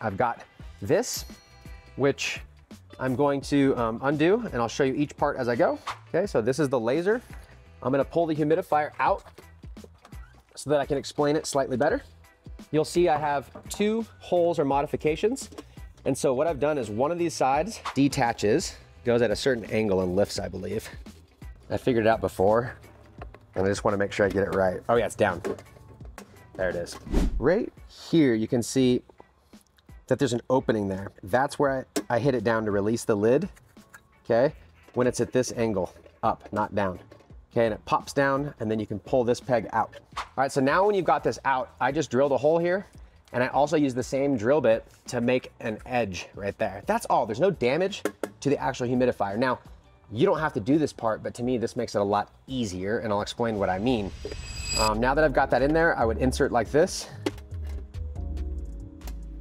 I've got this, which I'm going to undo, and I'll show you each part as I go. Okay, so this is the laser. I'm gonna pull the humidifier out so that I can explain it slightly better. You'll see I have two holes or modifications. And so what I've done is one of these sides detaches, goes at a certain angle and lifts, I believe. I figured it out before, and I just wanna make sure I get it right. Oh yeah, it's down. There it is. Right here, you can see that there's an opening there. That's where I hit it down to release the lid, okay? When it's at this angle, up, not down. Okay, and it pops down, and then you can pull this peg out. All right, so now when you've got this out, I just drilled a hole here, and I also used the same drill bit to make an edge right there. That's all. There's no damage to the actual humidifier. Now, you don't have to do this part, but to me, this makes it a lot easier, and I'll explain what I mean. Now that I've got that in there, I would insert like this,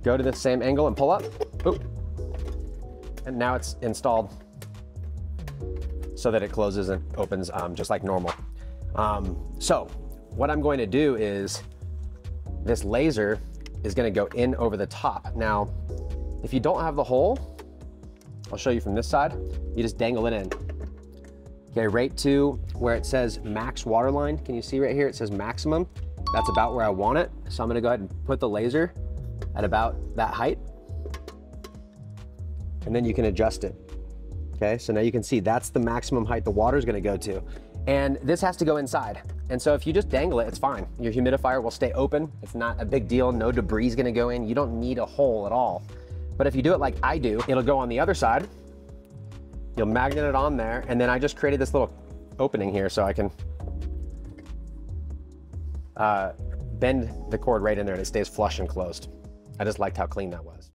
go to the same angle and pull up, boop. And now it's installed so that it closes and opens just like normal. So what I'm going to do is this laser is gonna go in over the top. Now, if you don't have the hole, I'll show you from this side, you just dangle it in. Okay, right to where it says max water line. Can you see right here? It says maximum. That's about where I want it. So I'm gonna go ahead and put the laser at about that height. And then you can adjust it. Okay, so now you can see that's the maximum height the water's gonna go to. And this has to go inside. And so if you just dangle it, it's fine. Your humidifier will stay open. It's not a big deal, no debris is gonna go in. You don't need a hole at all. But if you do it like I do, it'll go on the other side. You'll magnet it on there, and then I just created this little opening here so I can bend the cord right in there and it stays flush and closed. I just liked how clean that was.